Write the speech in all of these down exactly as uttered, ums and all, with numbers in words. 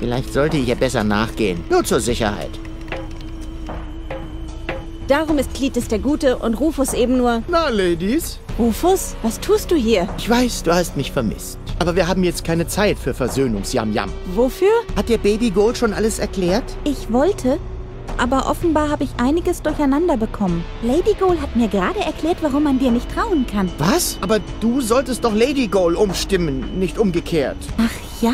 Vielleicht sollte ich ihr besser nachgehen. Nur zur Sicherheit. Darum ist Cletus der Gute und Rufus eben nur... Na, Ladies? Rufus, was tust du hier? Ich weiß, du hast mich vermisst. Aber wir haben jetzt keine Zeit für Versöhnungs-Yam-Yam. Wofür? Hat dir Baby Goal schon alles erklärt? Ich wollte, aber offenbar habe ich einiges durcheinander bekommen. Lady Goal hat mir gerade erklärt, warum man dir nicht trauen kann. Was? Aber du solltest doch Lady Goal umstimmen, nicht umgekehrt. Ach ja.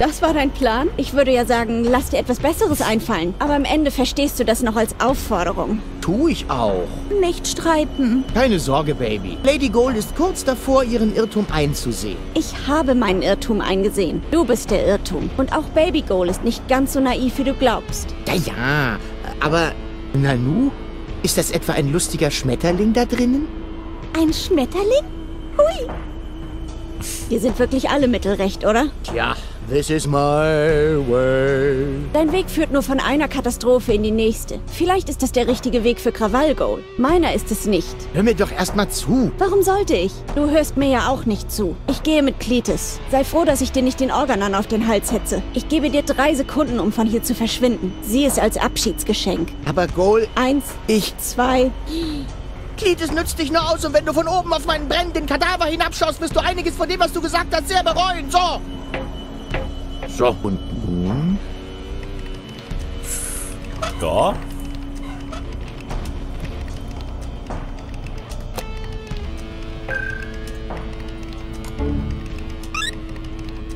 Das war dein Plan? Ich würde ja sagen, lass dir etwas Besseres einfallen. Aber am Ende verstehst du das noch als Aufforderung. Tu ich auch. Nicht streiten. Keine Sorge, Baby. Lady Goal ist kurz davor, ihren Irrtum einzusehen. Ich habe meinen Irrtum eingesehen. Du bist der Irrtum. Und auch Baby Goal ist nicht ganz so naiv, wie du glaubst. Ja, ja. Aber, Nanu, ist das etwa ein lustiger Schmetterling da drinnen? Ein Schmetterling? Hui. Hier sind wirklich alle mittelrecht, oder? Tja, this is my way. Dein Weg führt nur von einer Katastrophe in die nächste. Vielleicht ist das der richtige Weg für Krawall-Goal. Meiner ist es nicht. Hör mir doch erstmal zu. Warum sollte ich? Du hörst mir ja auch nicht zu. Ich gehe mit Cletus. Sei froh, dass ich dir nicht den Organon auf den Hals hetze. Ich gebe dir drei Sekunden, um von hier zu verschwinden. Sieh es als Abschiedsgeschenk. Aber Goal... Eins. Ich. Zwei. Cletus nützt dich nur aus, und wenn du von oben auf meinen brennenden Kadaver hinabschaust, wirst du einiges von dem, was du gesagt hast, sehr bereuen. So! So, und nun? Ja?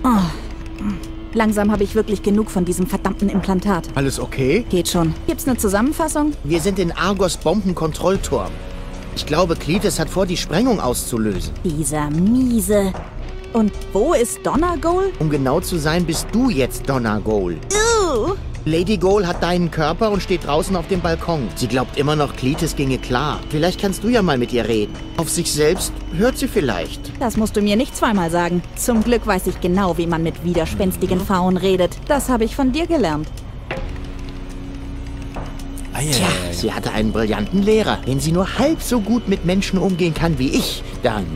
Oh. Langsam habe ich wirklich genug von diesem verdammten Implantat. Alles okay? Geht schon. Gibt's eine Zusammenfassung? Wir sind in Argos Bombenkontrollturm. Ich glaube, Cletus hat vor, die Sprengung auszulösen. Dieser Miese. Und wo ist Donna-Goal? Um genau zu sein, bist du jetzt Donna-Goal. Lady Goal hat deinen Körper und steht draußen auf dem Balkon. Sie glaubt immer noch, Cletus ginge klar. Vielleicht kannst du ja mal mit ihr reden. Auf sich selbst hört sie vielleicht. Das musst du mir nicht zweimal sagen. Zum Glück weiß ich genau, wie man mit widerspenstigen Frauen redet. Das habe ich von dir gelernt. Tja, sie hatte einen brillanten Lehrer. Wenn sie nur halb so gut mit Menschen umgehen kann wie ich, dann...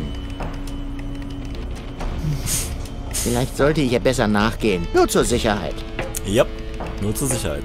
Vielleicht sollte ich ihr besser nachgehen. Nur zur Sicherheit. Ja, nur zur Sicherheit.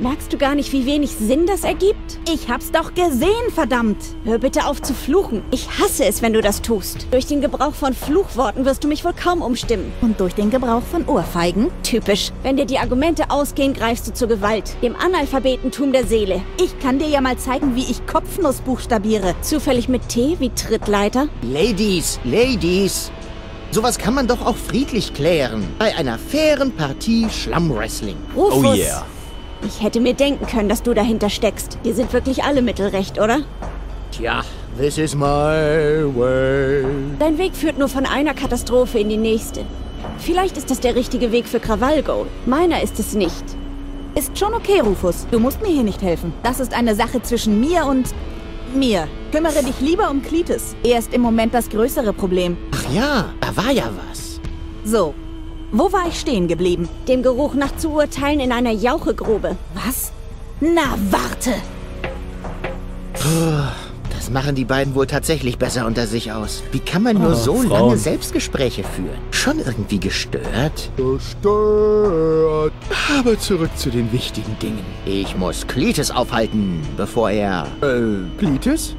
Merkst du gar nicht, wie wenig Sinn das ergibt? Ich hab's doch gesehen, verdammt! Hör bitte auf zu fluchen. Ich hasse es, wenn du das tust. Durch den Gebrauch von Fluchworten wirst du mich wohl kaum umstimmen. Und durch den Gebrauch von Ohrfeigen? Typisch. Wenn dir die Argumente ausgehen, greifst du zur Gewalt. Dem Analphabetentum der Seele. Ich kann dir ja mal zeigen, wie ich Kopfnuss buchstabiere. Zufällig mit T wie Trittleiter? Ladies, Ladies! Sowas kann man doch auch friedlich klären. Bei einer fairen Partie Schlammwrestling. Rufus. Oh yeah. Ich hätte mir denken können, dass du dahinter steckst. Wir sind wirklich alle mittelrecht, oder? Tja, this is my way. Dein Weg führt nur von einer Katastrophe in die nächste. Vielleicht ist das der richtige Weg für Krawall-Goal. Meiner ist es nicht. Ist schon okay, Rufus. Du musst mir hier nicht helfen. Das ist eine Sache zwischen mir und mir. Kümmere dich lieber um Cletus. Er ist im Moment das größere Problem. Ach ja, da war ja was. So. Wo war ich stehen geblieben? Dem Geruch nach zu urteilen in einer Jauchegrube. Was? Na, warte! Puh, das machen die beiden wohl tatsächlich besser unter sich aus. Wie kann man nur oh, so Frauen. lange Selbstgespräche führen? Schon irgendwie gestört? Gestört. Aber zurück zu den wichtigen Dingen. Ich muss Cletus aufhalten, bevor er... Äh, Cletus?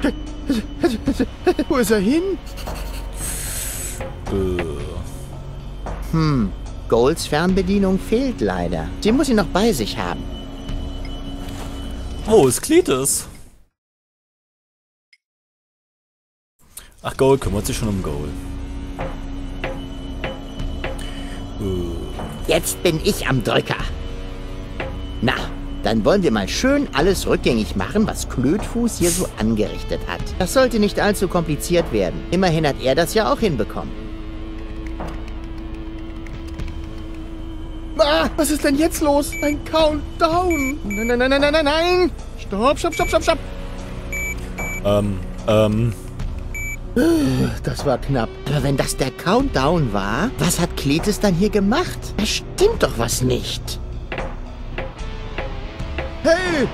Wo ist er hin? Äh... Hm... Goals Fernbedienung fehlt leider. Sie muss ihn noch bei sich haben. Oh, ist Cletus. Ach, Goal kümmert sich schon um Goal. Jetzt bin ich am Drücker. Na, dann wollen wir mal schön alles rückgängig machen, was Klötfuß hier so angerichtet hat. Das sollte nicht allzu kompliziert werden. Immerhin hat er das ja auch hinbekommen. Ah, was ist denn jetzt los? Ein Countdown. Nein, nein, nein, nein, nein, nein. Stopp, stopp, stopp, stopp, stopp. Ähm, ähm. Das war knapp. Aber wenn das der Countdown war, was hat Cletus dann hier gemacht? Da stimmt doch was nicht. Hey!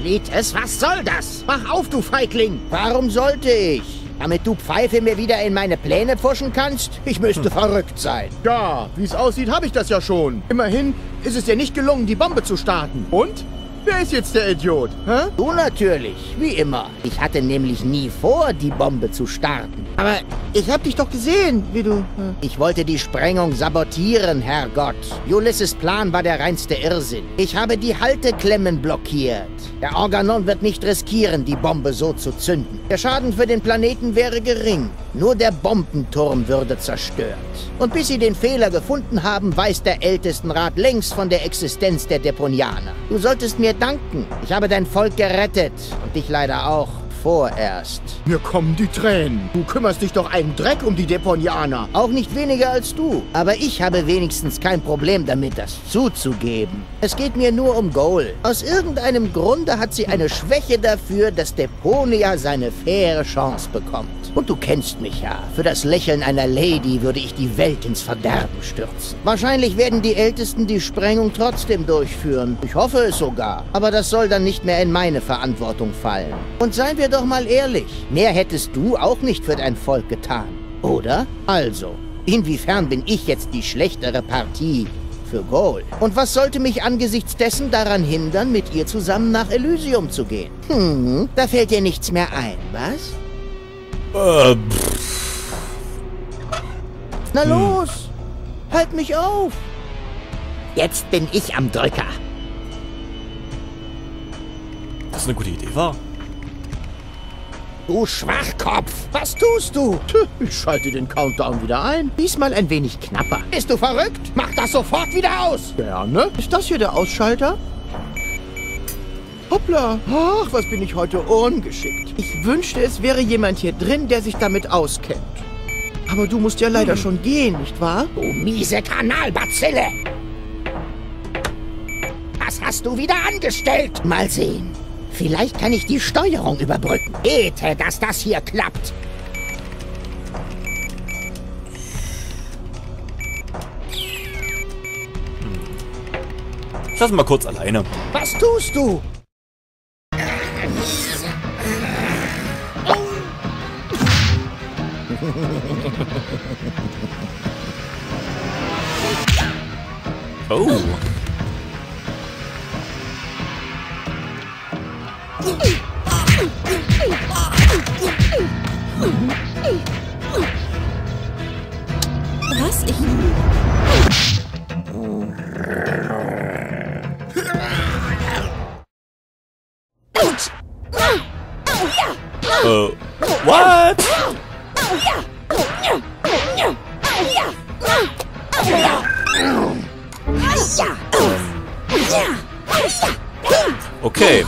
Cletus, was soll das? Mach auf, du Feigling. Warum sollte ich? Damit du Pfeife mir wieder in meine Pläne pfuschen kannst? Ich müsste hm. verrückt sein. Ja, wie es aussieht, habe ich das ja schon. Immerhin ist es dir nicht gelungen, die Bombe zu starten. Und? Wer ist jetzt der Idiot? Hä? Du natürlich, wie immer. Ich hatte nämlich nie vor, die Bombe zu starten. Aber ich hab dich doch gesehen, wie du... Hä? Ich wollte die Sprengung sabotieren, Herrgott. Ulysses' Plan war der reinste Irrsinn. Ich habe die Halteklemmen blockiert. Der Organon wird nicht riskieren, die Bombe so zu zünden. Der Schaden für den Planeten wäre gering. Nur der Bombenturm würde zerstört. Und bis sie den Fehler gefunden haben, weiß der Ältestenrat längst von der Existenz der Deponianer. Du solltest mir danken. Ich habe dein Volk gerettet und dich leider auch. Vorerst. Mir kommen die Tränen. Du kümmerst dich doch einen Dreck um die Deponianer. Auch nicht weniger als du. Aber ich habe wenigstens kein Problem damit, das zuzugeben. Es geht mir nur um Goal. Aus irgendeinem Grunde hat sie eine Schwäche dafür, dass Deponia seine faire Chance bekommt. Und du kennst mich ja. Für das Lächeln einer Lady würde ich die Welt ins Verderben stürzen. Wahrscheinlich werden die Ältesten die Sprengung trotzdem durchführen. Ich hoffe es sogar. Aber das soll dann nicht mehr in meine Verantwortung fallen. Und seien wir doch mal ehrlich, mehr hättest du auch nicht für dein Volk getan, oder? Also, inwiefern bin ich jetzt die schlechtere Partie für Goal? Und was sollte mich angesichts dessen daran hindern, mit ihr zusammen nach Elysium zu gehen? Hm, da fällt dir nichts mehr ein, was? Äh, pff. Na hm. los, halt mich auf! Jetzt bin ich am Drücker. Das ist eine gute Idee, wa? Du Schwachkopf! Was tust du? Ich schalte den Countdown wieder ein. Diesmal ein wenig knapper. Bist du verrückt? Mach das sofort wieder aus! Gerne. Ist das hier der Ausschalter? Hoppla! Ach, was bin ich heute ungeschickt. Ich wünschte, es wäre jemand hier drin, der sich damit auskennt. Aber du musst ja leider hm. schon gehen, nicht wahr? Du miese Kanalbazille! Was hast du wieder angestellt? Mal sehen. Vielleicht kann ich die Steuerung überbrücken. Bete, dass das hier klappt. Ich lass mal kurz alleine. Was tust du? Oh. Was? Ich... Uh, what? Okay.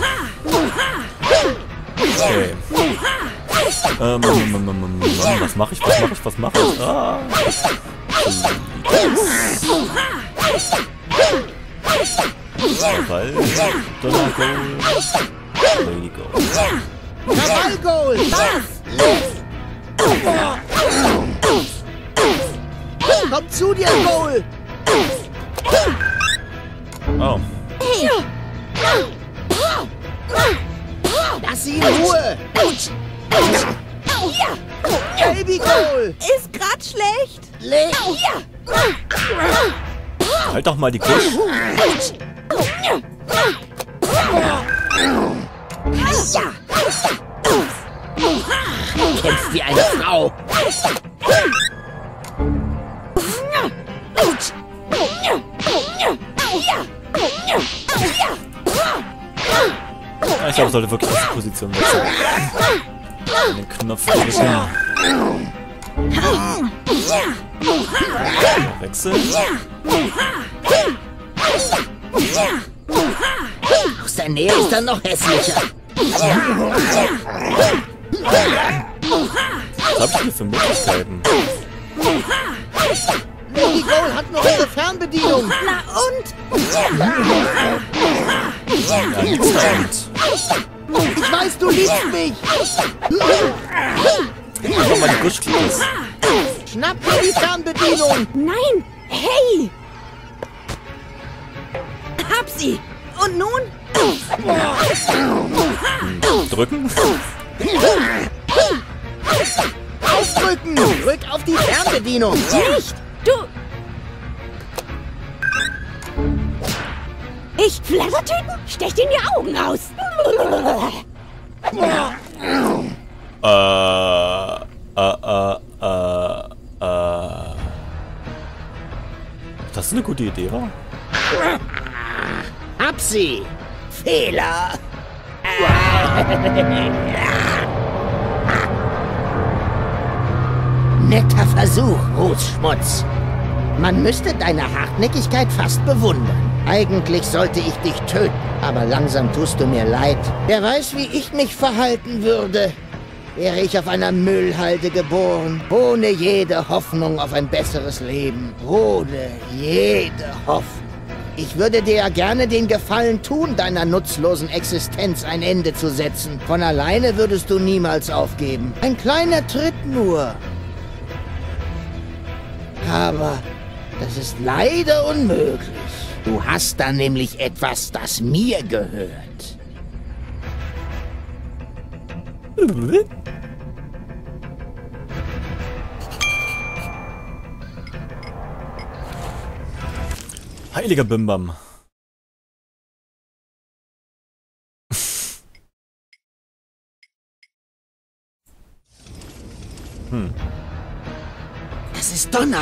Okay. Ähm, was mache ich? Was mache ich? Was mache ich? Ah. Ball. Donna-Goal. Lady Goal. Krawall-Goal. Komm zu dir, Goal. Oh. Lass sie in Ruhe! Baby Goal! Ist grad schlecht! Le halt doch mal die Kusch! Du kämpfst wie eine Frau! Ich glaube, ich sollte wirklich die Position wechseln. Den Knopf wechseln. Aus der Nähe ist dann noch hässlicher. Was habe ich denn für Möglichkeiten? Die Goal hat noch ihre Fernbedienung. Na und? Ich weiß, du liebst mich. Mach mal die Gusch, Cletus. Schnapp dir die Fernbedienung. Nein. Hey. Hab sie. Und nun? Drücken? Aufdrücken! Drück auf die Fernbedienung! Nicht! Du! Ich Flattertüten? Stech dir in die Augen aus! Äh, äh, äh, äh, äh. Das ist eine gute Idee, wa? Hab sie! Fehler! Netter Versuch, Rußschmutz. Man müsste deine Hartnäckigkeit fast bewundern. Eigentlich sollte ich dich töten, aber langsam tust du mir leid. Wer weiß, wie ich mich verhalten würde, wäre ich auf einer Müllhalde geboren, ohne jede Hoffnung auf ein besseres Leben. Ohne jede Hoffnung. Ich würde dir ja gerne den Gefallen tun, deiner nutzlosen Existenz ein Ende zu setzen. Von alleine würdest du niemals aufgeben. Ein kleiner Tritt nur. Aber das ist leider unmöglich. Du hast da nämlich etwas, das mir gehört. Heiliger Bimbam. Hm. Das ist Donna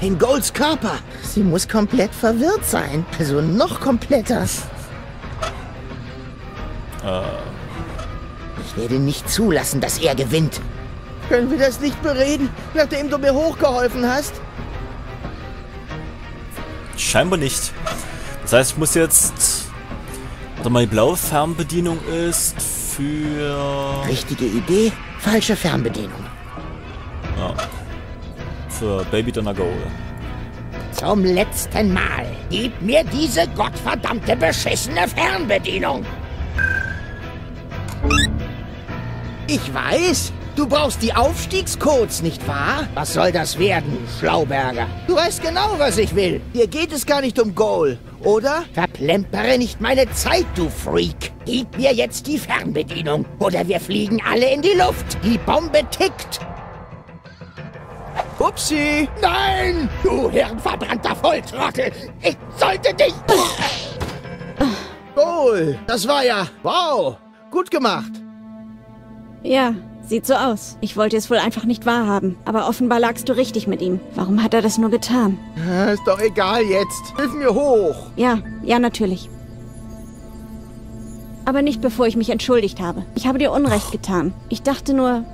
in Goals Körper. Sie muss komplett verwirrt sein. Also noch kompletter. Uh. Ich werde nicht zulassen, dass er gewinnt. Können wir das nicht bereden, nachdem du mir hochgeholfen hast? Scheinbar nicht. Das heißt, ich muss jetzt... Warte mal, die blaue Fernbedienung ist für... Richtige Idee, falsche Fernbedienung. Ja. Für Baby Donna-Goal. Zum letzten Mal. Gib mir diese gottverdammte beschissene Fernbedienung. Ich weiß... Du brauchst die Aufstiegscodes, nicht wahr? Was soll das werden, Schlauberger? Du weißt genau, was ich will. Hier geht es gar nicht um Goal, oder? Verplempere nicht meine Zeit, du Freak. Gib mir jetzt die Fernbedienung, oder wir fliegen alle in die Luft. Die Bombe tickt. Upsi. Nein, du hirnverbrannter Volltrottel. Ich sollte dich... Goal, das war ja... Wow, gut gemacht. Ja. Sieht so aus. Ich wollte es wohl einfach nicht wahrhaben. Aber offenbar lagst du richtig mit ihm. Warum hat er das nur getan? Ist doch egal jetzt. Hilf mir hoch. Ja, ja, natürlich. Aber nicht bevor ich mich entschuldigt habe. Ich habe dir Unrecht getan. Ich dachte nur...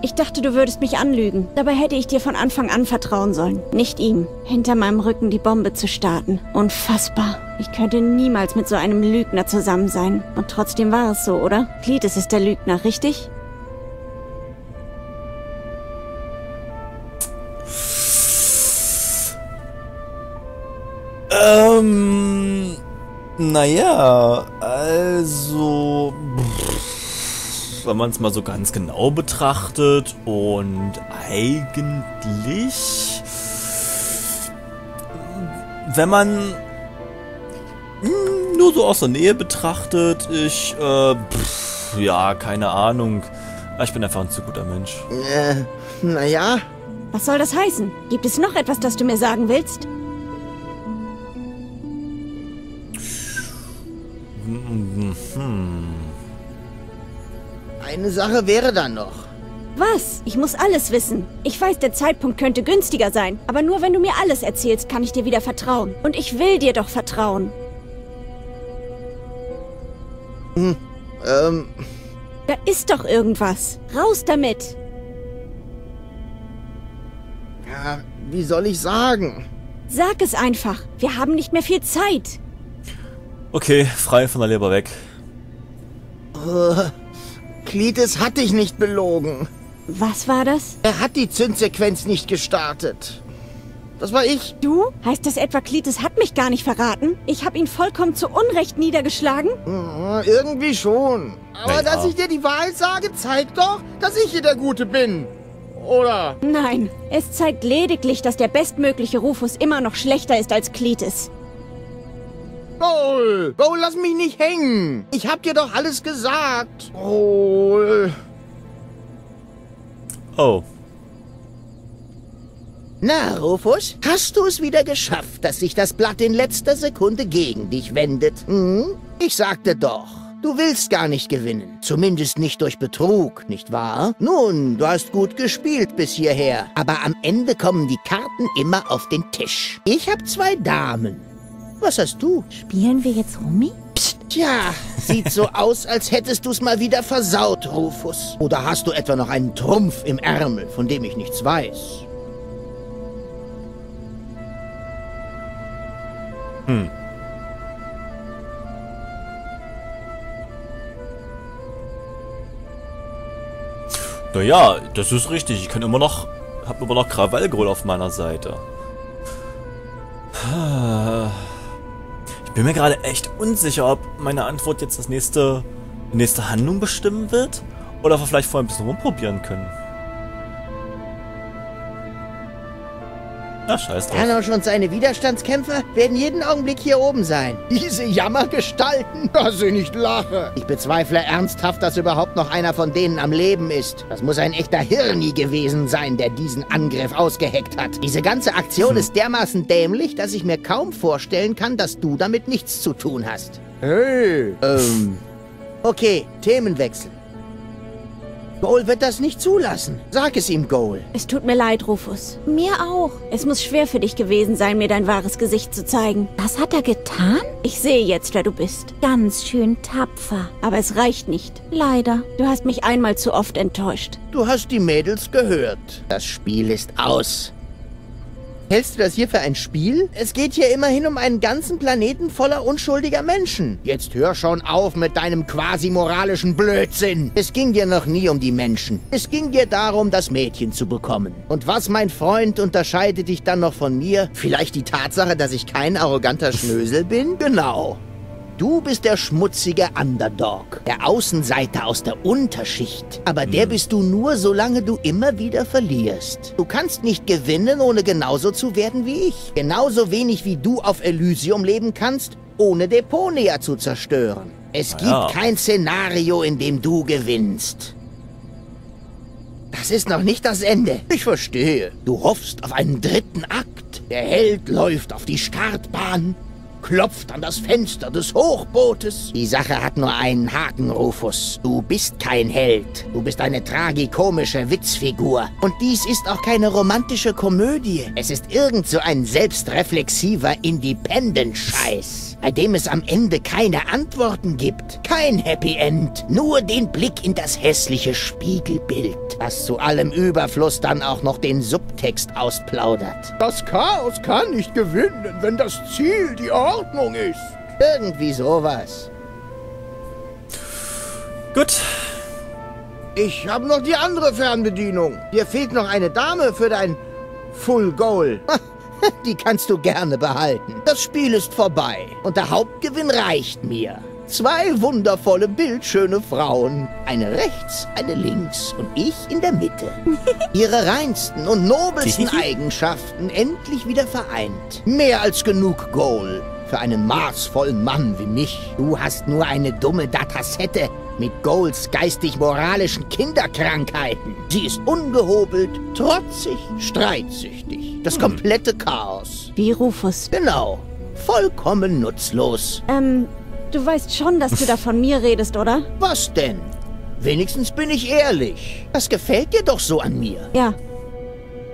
Ich dachte, du würdest mich anlügen. Dabei hätte ich dir von Anfang an vertrauen sollen. Nicht ihm. Hinter meinem Rücken die Bombe zu starten. Unfassbar. Ich könnte niemals mit so einem Lügner zusammen sein. Und trotzdem war es so, oder? Cletus ist der Lügner, richtig? Ähm, naja, also, pff, wenn man es mal so ganz genau betrachtet und eigentlich, wenn man mh, nur so aus der Nähe betrachtet, ich, äh, pff, ja, keine Ahnung, ich bin einfach ein zu guter Mensch. Äh, naja. Was soll das heißen? Gibt es noch etwas, das du mir sagen willst? Eine Sache wäre dann noch. Was? Ich muss alles wissen. Ich weiß, der Zeitpunkt könnte günstiger sein. Aber nur wenn du mir alles erzählst, kann ich dir wieder vertrauen. Und ich will dir doch vertrauen. Hm, ähm... Da ist doch irgendwas. Raus damit. Ja, wie soll ich sagen? Sag es einfach. Wir haben nicht mehr viel Zeit. Okay, frei von der Leber weg. Uh, Cletus hat dich nicht belogen. Was war das? Er hat die Zündsequenz nicht gestartet. Das war ich. Du? Heißt das etwa, Cletus hat mich gar nicht verraten? Ich habe ihn vollkommen zu Unrecht niedergeschlagen? Uh, irgendwie schon. Aber Nein, dass auch. ich dir die Wahrheit sage, zeigt doch, dass ich hier der Gute bin. Oder? Nein, es zeigt lediglich, dass der bestmögliche Rufus immer noch schlechter ist als Cletus. Goal! Goal, lass mich nicht hängen! Ich hab dir doch alles gesagt! Goal! Oh. Na, Rufus, hast du es wieder geschafft, dass sich das Blatt in letzter Sekunde gegen dich wendet? Hm? Ich sagte doch, du willst gar nicht gewinnen. Zumindest nicht durch Betrug, nicht wahr? Nun, du hast gut gespielt bis hierher. Aber am Ende kommen die Karten immer auf den Tisch. Ich habe zwei Damen. Was hast du? Spielen wir jetzt Rummy? Tja, sieht so aus, als hättest du's mal wieder versaut, Rufus. Oder hast du etwa noch einen Trumpf im Ärmel, von dem ich nichts weiß? Hm. Naja, das ist richtig. Ich kann immer noch, hab immer noch Krawall-Goal auf meiner Seite. Ich bin mir gerade echt unsicher, ob meine Antwort jetzt das nächste, die nächste Handlung bestimmen wird oder ob wir vielleicht vorher ein bisschen rumprobieren können. Na, scheiß drauf. Janosch und seine Widerstandskämpfer werden jeden Augenblick hier oben sein. Diese Jammergestalten, dass ich nicht lache. Ich bezweifle ernsthaft, dass überhaupt noch einer von denen am Leben ist. Das muss ein echter Hirni gewesen sein, der diesen Angriff ausgeheckt hat. Diese ganze Aktion hm. ist dermaßen dämlich, dass ich mir kaum vorstellen kann, dass du damit nichts zu tun hast. Hey, ähm... Okay, Themenwechsel. Goal wird das nicht zulassen. Sag es ihm, Goal. Es tut mir leid, Rufus. Mir auch. Es muss schwer für dich gewesen sein, mir dein wahres Gesicht zu zeigen. Was hat er getan? Ich sehe jetzt, wer du bist. Ganz schön tapfer. Aber es reicht nicht. Leider. Du hast mich einmal zu oft enttäuscht. Du hast die Mädels gehört. Das Spiel ist aus. Hältst du das hier für ein Spiel? Es geht hier immerhin um einen ganzen Planeten voller unschuldiger Menschen. Jetzt hör schon auf mit deinem quasi moralischen Blödsinn. Es ging dir noch nie um die Menschen. Es ging dir darum, das Mädchen zu bekommen. Und was, mein Freund, unterscheidet dich dann noch von mir? Vielleicht die Tatsache, dass ich kein arroganter Schnösel bin? Genau. Du bist der schmutzige Underdog, der Außenseiter aus der Unterschicht. Aber der bist du nur, solange du immer wieder verlierst. Du kannst nicht gewinnen, ohne genauso zu werden wie ich. Genauso wenig wie du auf Elysium leben kannst, ohne Deponia zu zerstören. Es gibt kein Szenario, in dem du gewinnst. Das ist noch nicht das Ende. Ich verstehe. Du hoffst auf einen dritten Akt. Der Held läuft auf die Startbahn. Klopft an das Fenster des Hochbootes. Die Sache hat nur einen Haken, Rufus. Du bist kein Held. Du bist eine tragikomische Witzfigur. Und dies ist auch keine romantische Komödie. Es ist irgend so ein selbstreflexiver Independent-Scheiß, bei dem es am Ende keine Antworten gibt. Kein Happy End. Nur den Blick in das hässliche Spiegelbild, das zu allem Überfluss dann auch noch den Subtext ausplaudert. Das Chaos kann nicht gewinnen, wenn das Ziel die Ordnung Ordnung ist. Irgendwie sowas. Gut. Ich habe noch die andere Fernbedienung. Dir fehlt noch eine Dame für dein Full Goal. Die kannst du gerne behalten. Das Spiel ist vorbei. Und der Hauptgewinn reicht mir. Zwei wundervolle, bildschöne Frauen. Eine rechts, eine links und ich in der Mitte. Ihre reinsten und nobelsten Eigenschaften endlich wieder vereint. Mehr als genug Goal für einen maßvollen Mann wie mich. Du hast nur eine dumme Datasette mit Goals geistig-moralischen Kinderkrankheiten. Sie ist ungehobelt, trotzig, streitsüchtig. Das komplette Chaos. Wie Rufus. Genau. Vollkommen nutzlos. Ähm... Du weißt schon, dass du da von mir redest, oder? Was denn? Wenigstens bin ich ehrlich. Das gefällt dir doch so an mir. Ja.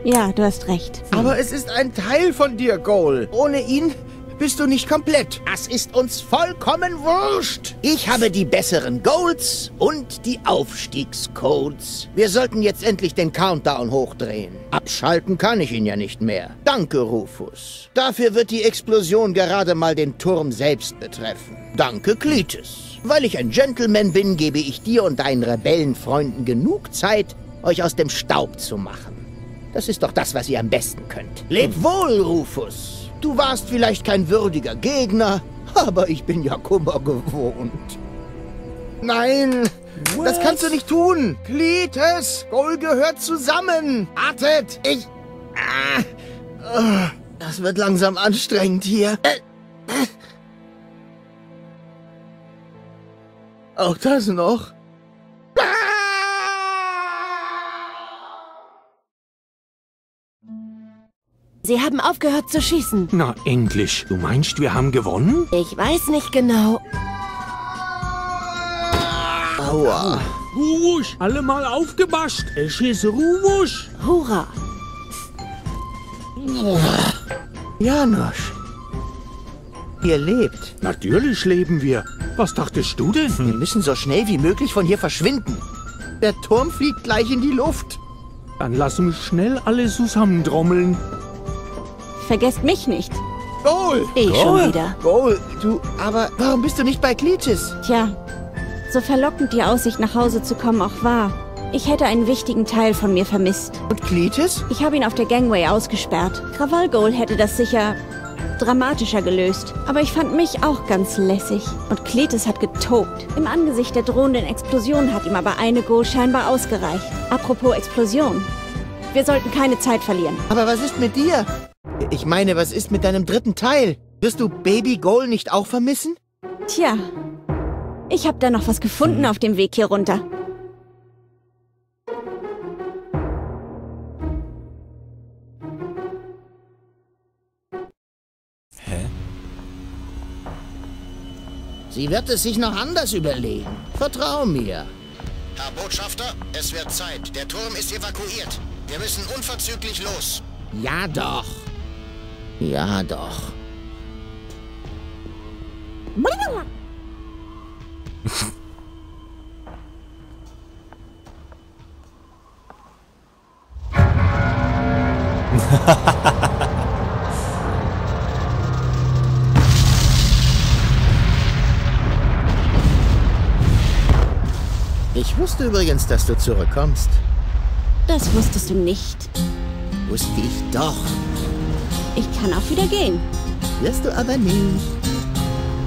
Ja, du hast recht. Aber es ist ein Teil von dir, Goal. Ohne ihn bist du nicht komplett. Das ist uns vollkommen wurscht. Ich habe die besseren Goals und die Aufstiegscodes. Wir sollten jetzt endlich den Countdown hochdrehen. Abschalten kann ich ihn ja nicht mehr. Danke, Rufus. Dafür wird die Explosion gerade mal den Turm selbst betreffen. Danke, Cletus. Weil ich ein Gentleman bin, gebe ich dir und deinen Rebellenfreunden genug Zeit, euch aus dem Staub zu machen. Das ist doch das, was ihr am besten könnt. Leb wohl, Rufus. Du warst vielleicht kein würdiger Gegner, aber ich bin ja Kummer gewohnt. Nein, What? Das kannst du nicht tun. Cletus, Goal gehört zusammen. Wartet, ich... Ah, das wird langsam anstrengend hier. Auch das noch? Sie haben aufgehört zu schießen. Na, endlich. Du meinst, wir haben gewonnen? Ich weiß nicht genau. Aua. Ruwusch, alle mal aufgepasst. Ich schieße Ruwusch. Hurra. Janosch, ihr lebt. Natürlich leben wir. Was dachtest du denn? Wir müssen so schnell wie möglich von hier verschwinden. Der Turm fliegt gleich in die Luft. Dann lass uns schnell alle zusammentrommeln. Vergesst mich nicht. Goal! Ich schon wieder. Goal, du, aber warum bist du nicht bei Cletus? Tja, so verlockend die Aussicht nach Hause zu kommen auch war, ich hätte einen wichtigen Teil von mir vermisst. Und Cletus? Ich habe ihn auf der Gangway ausgesperrt. Krawall-Goal hätte das sicher dramatischer gelöst. Aber ich fand mich auch ganz lässig. Und Cletus hat getobt. Im Angesicht der drohenden Explosion hat ihm aber eine Go scheinbar ausgereicht. Apropos Explosion. Wir sollten keine Zeit verlieren. Aber was ist mit dir? Ich meine, was ist mit deinem dritten Teil? Wirst du Baby Goal nicht auch vermissen? Tja, ich habe da noch was gefunden auf dem Weg hier runter. Sie wird es sich noch anders überlegen. Vertrau mir. Herr Botschafter, es wird Zeit. Der Turm ist evakuiert. Wir müssen unverzüglich los. Ja doch. Ja doch. Ich wusste übrigens, dass du zurückkommst. Das wusstest du nicht. Wusste ich doch. Ich kann auch wieder gehen. Wirst du aber nicht.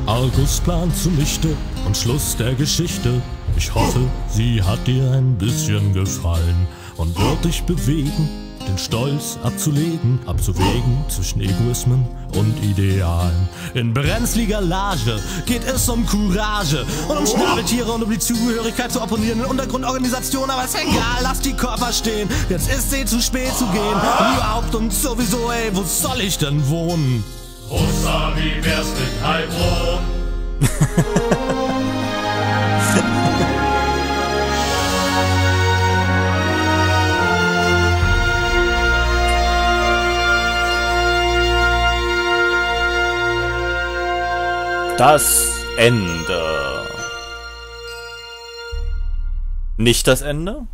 Argos Plan zunichte und Schluss der Geschichte. Ich hoffe, sie hat dir ein bisschen gefallen und wird dich bewegen, den Stolz abzulegen, abzuwägen zwischen Egoismen und Idealen. In brenzliger Lage geht es um Courage und um Schnabeltiere und um die Zugehörigkeit zur opponierenden Untergrundorganisation. Aber ist egal, lass die Körper stehen. Jetzt ist sie zu spät zu gehen. Und überhaupt und sowieso, ey, wo soll ich denn wohnen? Rosa, wie wär's mit Heilbronn? Das Ende. Nicht das Ende?